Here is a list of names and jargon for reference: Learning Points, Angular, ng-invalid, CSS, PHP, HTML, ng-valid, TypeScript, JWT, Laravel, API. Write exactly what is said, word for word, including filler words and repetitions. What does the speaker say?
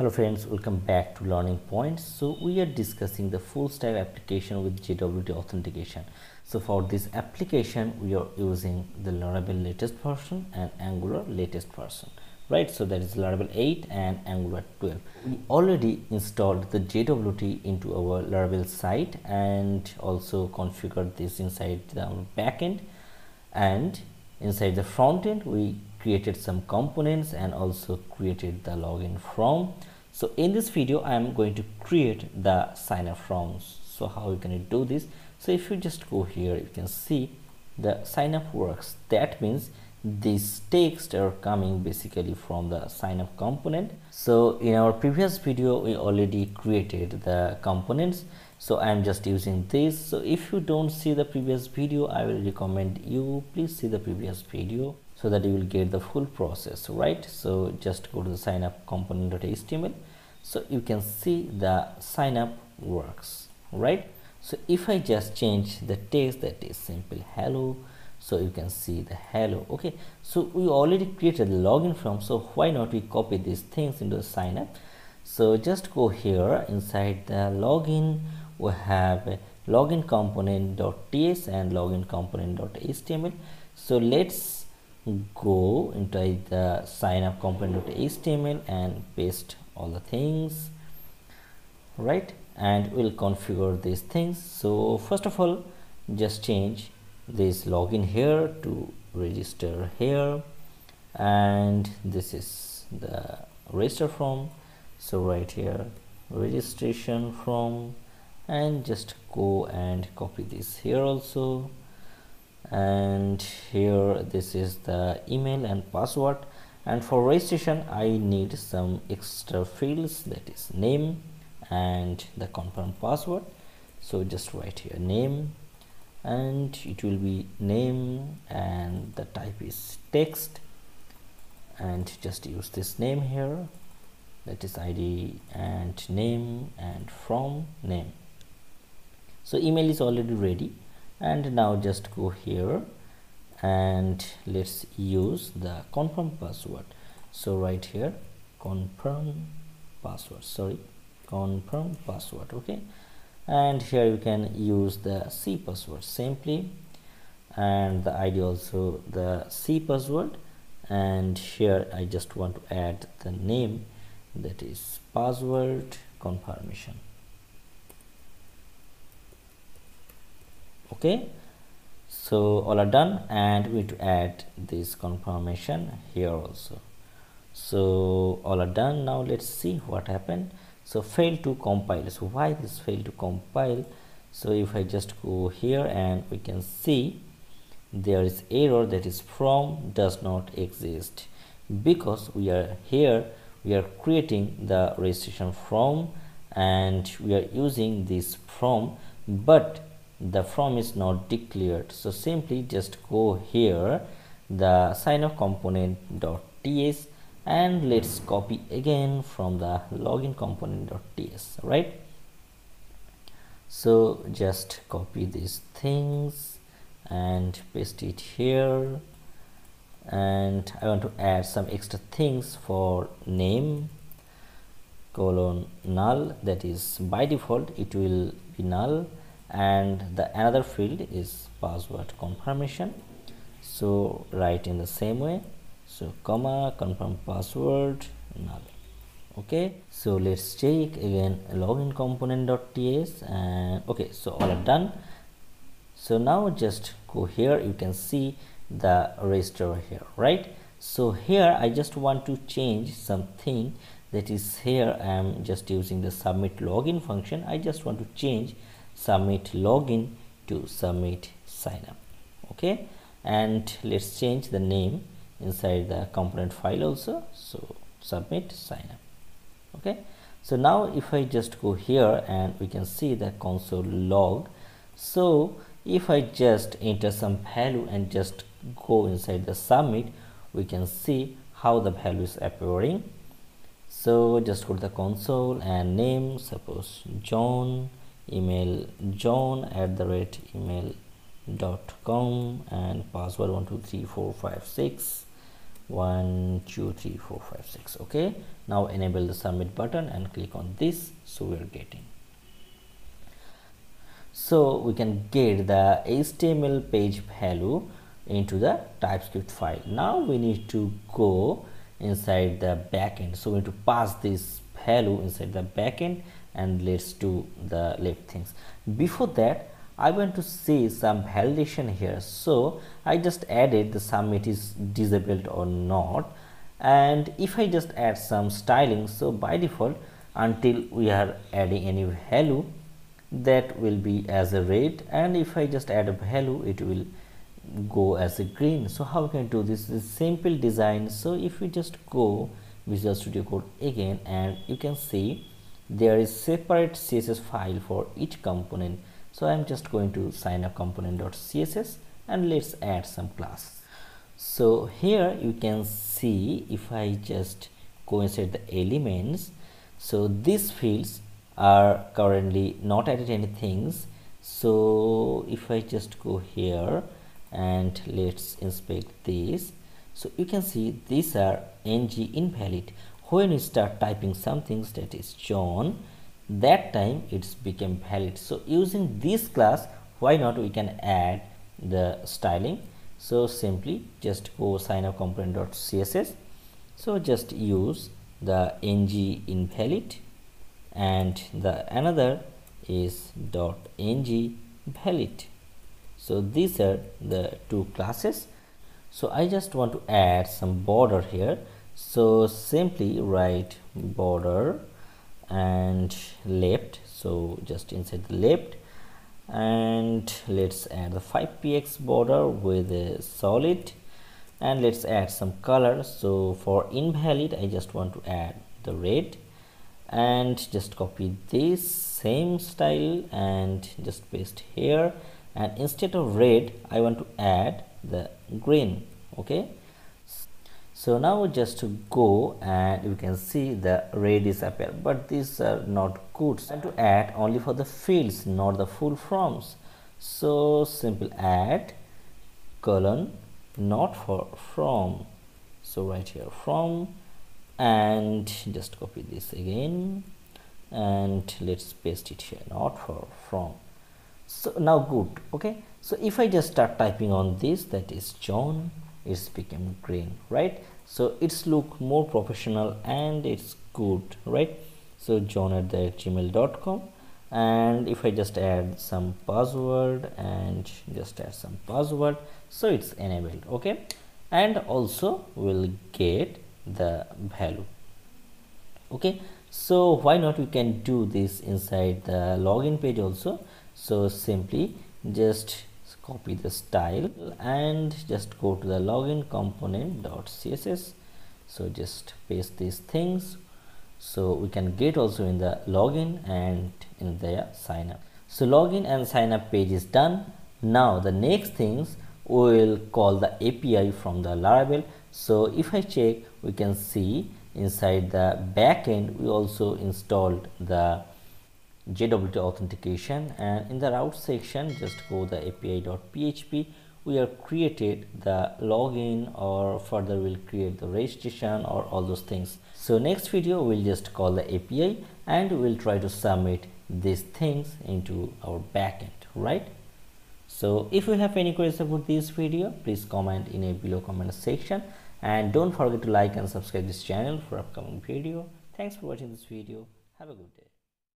Hello friends, welcome back to Learning Points. So we are discussing the full stack application with J W T authentication. So for this application we are using the Laravel latest version and Angular latest version, right? So that is Laravel eight and Angular twelve. We already installed the J W T into our Laravel site and also configured this inside the backend, and inside the frontend we created some components and also created the login form. So in this video I am going to create the sign up forms. So how are we going to do this? So if you just go here, you can see the sign up works. That means these texts are coming basically from the sign up component. So in our previous video we already created the components, so I am just using this. So if you don't see the previous video, I will recommend you please see the previous video so that you will get the full process, right? So just go to the sign up component.html. So you can see the sign up works, right? So if I just change the text, that is simple hello, so you can see the hello. Okay, so we already created the login form, so why not we copy these things into the sign up? So just go here, inside the login we have login component.ts and login component.html. So let's go into the sign up component.html and paste all the things, right? And we'll configure these things. So first of all, just change this login here to register here, and this is the register form. So right here, registration form, and just go and copy this here also, and here this is the email and password. And for registration I need some extra fields, that is name and the confirm password. So just write here name, and it will be name, and the type is text, and just use this name here, that is I D and name and from name. So email is already ready, and now just go here and let's use the confirm password. So right here confirm password, sorry confirm password. Okay, and here you can use the C password simply, and the I D also the C password, and here I just want to add the name, that is password confirmation. Okay, so all are done, and we need to add this confirmation here also. So all are done. Now let's see what happened. So failed to compile. So why this failed to compile? So if I just go here, and we can see there is error, that is from does not exist, because we are here we are creating the registration form and we are using this form, but the from is not declared. So simply just go here, the sign up component.ts, and let's copy again from the login component.ts, right? So just copy these things and paste it here, and I want to add some extra things for name colon null, that is by default it will be null, and the another field is password confirmation. So write in the same way, so comma confirm password null. Okay, so let's check again login component.ts, and okay, so all are done. So now just go here, you can see the register here, right? So here I just want to change something, that is here I am just using the submit login function. I just want to change submit login to submit sign up. Okay, and let's change the name inside the component file also, so submit sign up. Okay, so now if I just go here, and we can see the console log. So if I just enter some value and just go inside the submit, we can see how the value is appearing. So just go to the console and name, suppose John, email john at the rate email dot com, and password one two three four five six, one two three four five six. Okay, now enable the submit button and click on this. So we're getting, so we can get the H T M L page value into the TypeScript file. Now we need to go inside the backend, so we need to pass this value inside the backend, and let's do the left things. Before that, I want to see some validation here, so I just added the submit is disabled or not, and if I just add some styling, so by default until we are adding any value, that will be as a red, and if I just add a value, it will go as a green. So how we can do this? This is simple design. So if we just go Visual Studio Code again, and you can see there is separate C S S file for each component. So I'm just going to sign up component.css and let's add some class. So here you can see, if I just go inside the elements, so these fields are currently not added any things. So if I just go here and let's inspect this, so you can see these are ng-invalid. When you start typing something that is John, that time it's become valid. So using this class, why not we can add the styling. So simply just go sign up component.css, so just use the ng-invalid, and the another is dot ng-valid. So these are the two classes. So I just want to add some border here, so simply write border and left, so just inside the left, and let's add the five pixel border with a solid, and let's add some color. So for invalid, I just want to add the red, and just copy this same style and just paste here, and instead of red I want to add the green. Okay, so now just to go, and you can see the red is appeared, but these are not good. So I have to add only for the fields, not the full forms. So simple add colon not for from, so right here from, and just copy this again and let's paste it here, not for from. So now good. Okay, so if I just start typing on this, that is John, it's become green, right? So it's look more professional and it's good, right? So John at the gmail dot com, and if I just add some password and just add some password, so it's enabled. Okay, and also we'll get the value. Okay, so why not we can do this inside the login page also. So simply just copy the style and just go to the login component.css, so just paste these things, so we can get also in the login and in the sign up. So login and sign up page is done. Now the next things we'll call the A P I from the Laravel. So if I check, we can see inside the backend we also installed the J W T authentication, and in the route section just go the A P I dot P H P. We have created the login, or further we'll create the registration or all those things. So next video we'll just call the A P I and we'll try to submit these things into our backend, right? So if you have any questions about this video, please comment in a below comment section, and don't forget to like and subscribe this channel for upcoming video. Thanks for watching this video. Have a good day.